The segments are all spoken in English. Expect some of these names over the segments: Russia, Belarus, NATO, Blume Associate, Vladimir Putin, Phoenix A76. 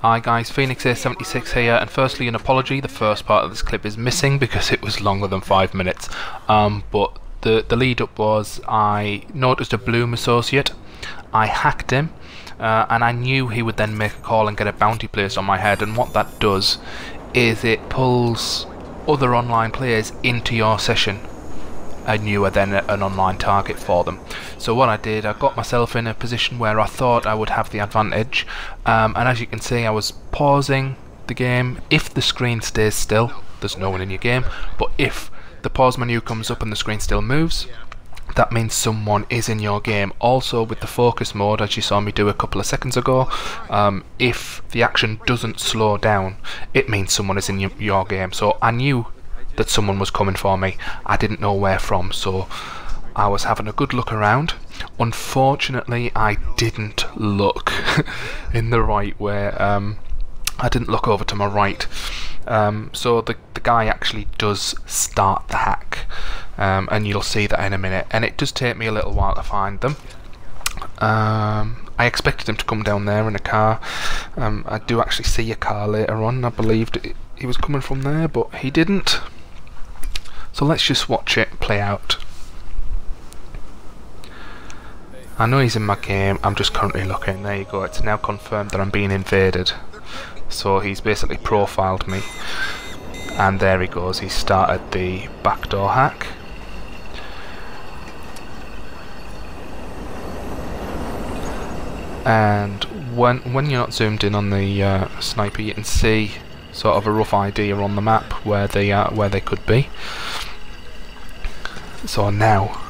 Hi guys, Phoenix A76 here, and firstly an apology, the first part of this clip is missing because it was longer than 5 minutes, but the lead up was I noticed a Blume associate, I hacked him, and I knew he would then make a call and get a bounty placed on my head, and what that does is it pulls other online players into your session and you are then an online target for them. So what I did, I got myself in a position where I thought I would have the advantage, and as you can see I was pausing the game. If the screen stays still, there's no one in your game, but if the pause menu comes up and the screen still moves, that means someone is in your game. Also with the focus mode, as you saw me do a couple of seconds ago, if the action doesn't slow down, it means someone is in your game. So I knew that someone was coming for me. I didn't know where from, so I was having a good look around. Unfortunately, I didn't look in the right way. I didn't look over to my right, so the guy actually does start the hack, and you'll see that in a minute, and it does take me a little while to find them. I expected him to come down there in a car. I do actually see a car later on. I believed he was coming from there, but he didn't. So let's just watch it play out. I know he's in my game, I'm just currently looking. There you go, it's now confirmed that I'm being invaded. So he's basically profiled me. And there he goes, he started the backdoor hack. And when you're not zoomed in on the sniper, you can see sort of a rough idea on the map where they are, where they could be. So now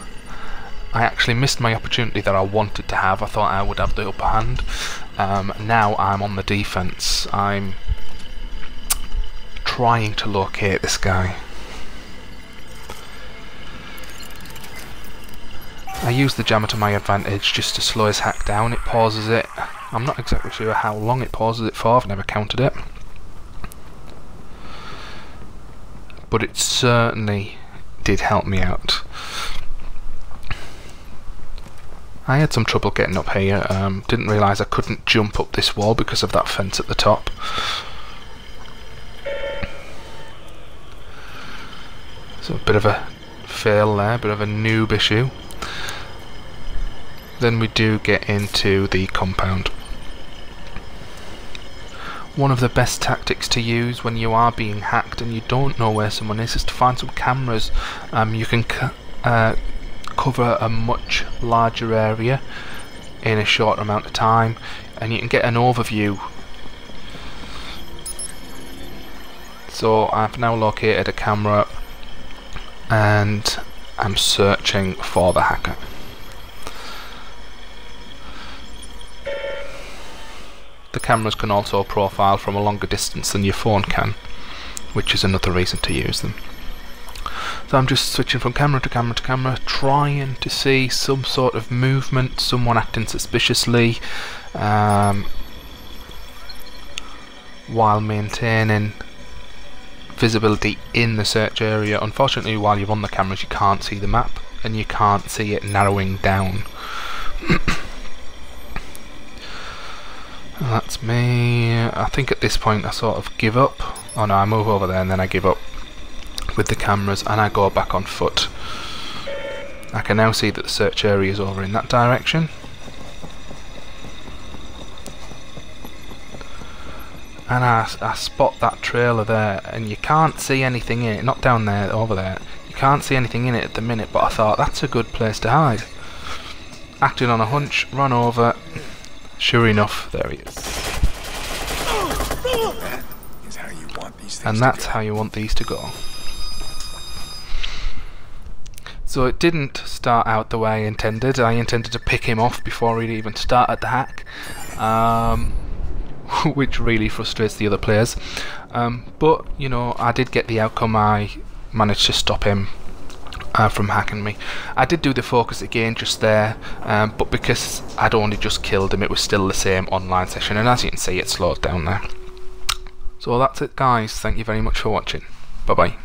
I actually missed my opportunity that I wanted to have. I thought I would have the upper hand. Now I'm on the defense. I'm trying to locate this guy. I use the jammer to my advantage just to slow his hack down. It pauses it. I'm not exactly sure how long it pauses it for, I've never counted it. But it certainly did help me out. I had some trouble getting up here, didn't realise I couldn't jump up this wall because of that fence at the top. So a bit of a fail there, a bit of a noob issue. Then we do get into the compound. One of the best tactics to use when you are being hacked and you don't know where someone is to find some cameras. You can cover a much larger area in a short amount of time, and you can get an overview. So I've now located a camera and I'm searching for the hacker. The cameras can also profile from a longer distance than your phone can, which is another reason to use them. So I'm just switching from camera to camera to camera, trying to see some sort of movement, someone acting suspiciously, while maintaining visibility in the search area. Unfortunately, while you're on the cameras you can't see the map, and you can't see it narrowing down. That's me. I think at this point I sort of give up. Oh no, I move over there and then I give up with the cameras and I go back on foot. I can now see that the search area is over in that direction. And I spot that trailer there, and you can't see anything in it, not down there, over there. You can't see anything in it at the minute, but I thought that's a good place to hide. Acting on a hunch, run over. Sure enough, there he is. That is how you want these things, and that's how you want these to go. So it didn't start out the way I intended. I intended to pick him off before he'd even started the hack, which really frustrates the other players. But you know, I did get the outcome. I managed to stop him from hacking me. I did do the focus again just there, but because I'd only just killed him, it was still the same online session, and as you can see it slowed down there. So that's it guys, thank you very much for watching, bye bye.